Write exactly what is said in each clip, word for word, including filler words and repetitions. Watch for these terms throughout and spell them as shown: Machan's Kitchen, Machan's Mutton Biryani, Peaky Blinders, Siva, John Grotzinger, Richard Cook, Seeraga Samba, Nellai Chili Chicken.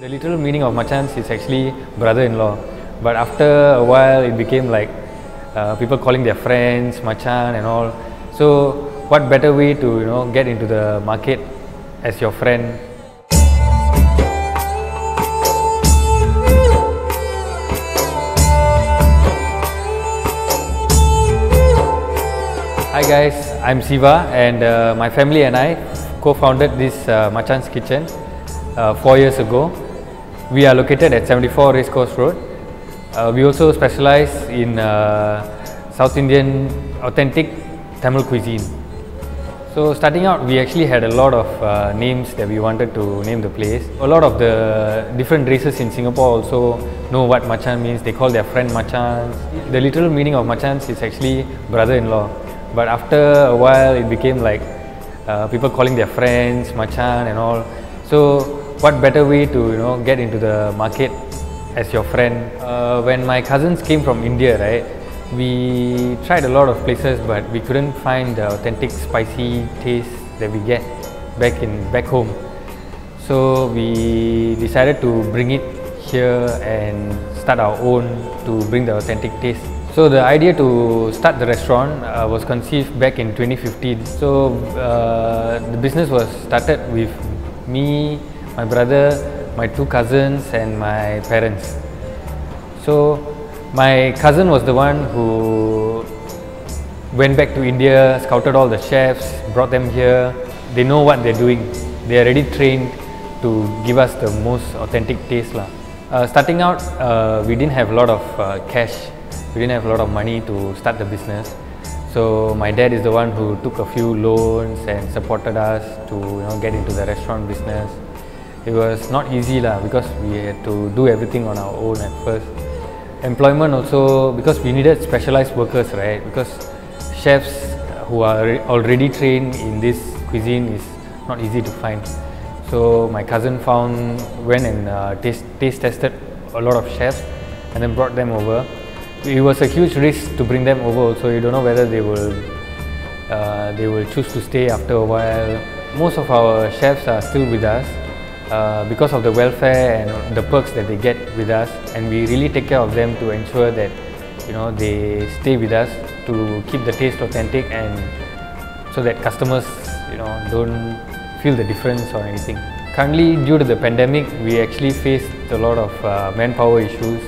The literal meaning of Machan's is actually brother-in-law, but after a while it became like uh, people calling their friends Machan and all. So what better way to you know get into the market as your friend? Hi guys, I'm Siva, and uh, my family and I co-founded this uh, Machan's Kitchen uh, four years ago. We are located at seventy-four Racecourse Road. Uh, we also specialize in uh, South Indian authentic Tamil cuisine. So starting out, we actually had a lot of uh, names that we wanted to name the place. A lot of the different races in Singapore also know what Machan means. They call their friend Machans. The literal meaning of Machans is actually brother-in-law. But after a while, it became like uh, people calling their friends Machan and all. So what better way to you know get into the market as your friend? Uh, when my cousins came from India, right, we tried a lot of places, but we couldn't find the authentic spicy taste that we get back in back home. So we decided to bring it here and start our own to bring the authentic taste. So the idea to start the restaurant uh, was conceived back in twenty fifteen. So uh, the business was started with me, my brother, my two cousins and my parents. So my cousin was the one who went back to India, scouted all the chefs, brought them here. They know what they're doing. They're already trained to give us the most authentic taste lah. Uh, starting out, uh, we didn't have a lot of uh, cash. We didn't have a lot of money to start the business. So my dad is the one who took a few loans and supported us to you know, get into the restaurant business. It was not easy lah, because we had to do everything on our own at first. Employment also, because we needed specialized workers, right? Because chefs who are already trained in this cuisine is not easy to find. So my cousin found, went and uh, taste, taste tested a lot of chefs and then brought them over. It was a huge risk to bring them over also. You don't know whether they will, uh, they will choose to stay after a while. Most of our chefs are still with us. Uh, because of the welfare and the perks that they get with us, and we really take care of them to ensure that you know they stay with us to keep the taste authentic, and so that customers you know don't feel the difference or anything. Currently, due to the pandemic, we actually faced a lot of uh, manpower issues.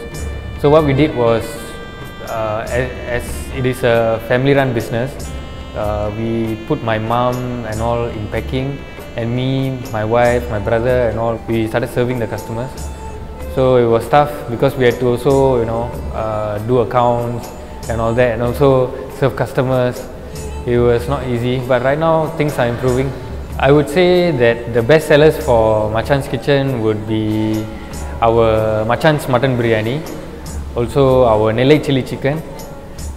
So what we did was, uh, as, as it is a family-run business, uh, we put my mom and all in packing. And me, my wife, my brother and all, we started serving the customers. So it was tough because we had to also, you know, uh, do accounts and all that, and also serve customers. It was not easy, but right now things are improving. I would say that the best sellers for Machan's Kitchen would be our Machan's Mutton Biryani, also our Nellai Chili Chicken,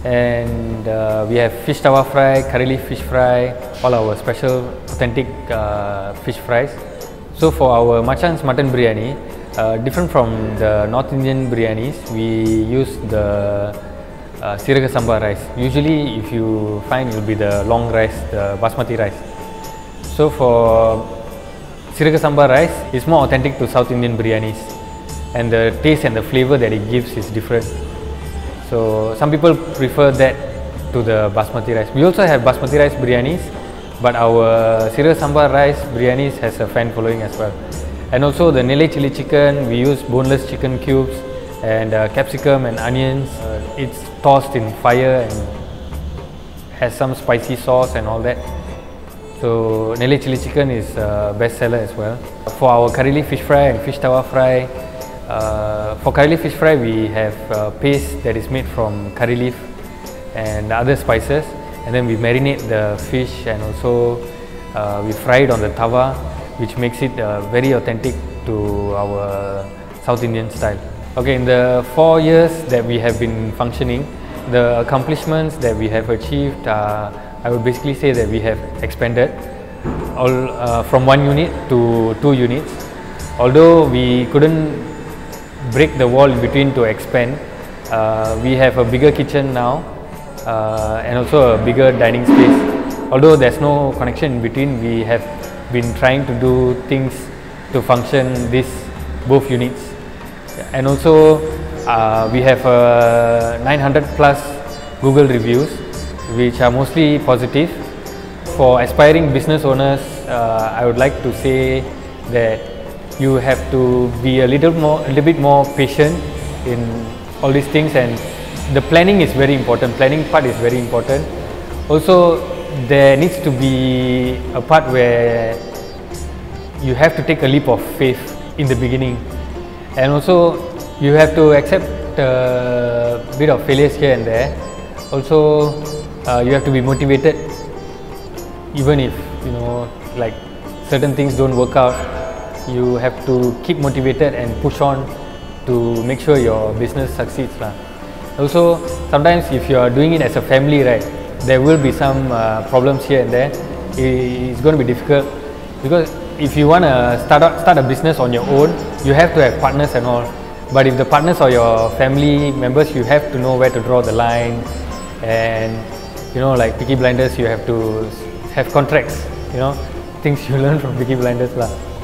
and uh, we have fish tawa fry, curry leaf fish fry, all our special authentic uh, fish fries. So for our Machan's Mutton Biryani, uh, different from the North Indian biryanis, we use the uh, Seeraga Samba rice. Usually if you find, it will be the long rice, the basmati rice. So for Seeraga Samba rice, it's more authentic to South Indian biryanis, and the taste and the flavour that it gives is different. So some people prefer that to the basmati rice. We also have basmati rice biryanis, but our Seeraga Samba rice biryanis has a fan following as well. And also the Nellai Chili Chicken, we use boneless chicken cubes and uh, capsicum and onions. Uh, it's tossed in fire and has some spicy sauce and all that. So Nellai Chili Chicken is uh, best seller as well. For our curry leaf fish fry and fish tawa fry, Uh, for curry leaf fish fry, we have uh, paste that is made from curry leaf and other spices, and then we marinate the fish, and also uh, we fry it on the tawa, which makes it uh, very authentic to our South Indian style. Okay, in the four years that we have been functioning, the accomplishments that we have achieved, uh, I would basically say that we have expanded all uh, from one unit to two units. Although we couldn't break the wall in between to expand, uh, we have a bigger kitchen now, uh, and also a bigger dining space. Although there's no connection in between, we have been trying to do things to function this both units. And also uh, we have uh, nine hundred plus Google reviews, which are mostly positive. For aspiring business owners, uh, I would like to say that you have to be a little more, a little bit more patient in all these things, and the planning is very important. Planning part is very important. Also, there needs to be a part where you have to take a leap of faith in the beginning, and also you have to accept a bit of failures here and there. Also, uh, you have to be motivated, even if you know, like certain things don't work out. You have to keep motivated and push on to make sure your business succeeds lah. Also, sometimes if you are doing it as a family, right, there will be some uh, problems here and there. It's going to be difficult, because if you want to start out, start a business on your own, you have to have partners and all. But if the partners are your family members, you have to know where to draw the line, and you know, like Peaky Blinders, you have to have contracts. You know, things you learn from Peaky Blinders lah.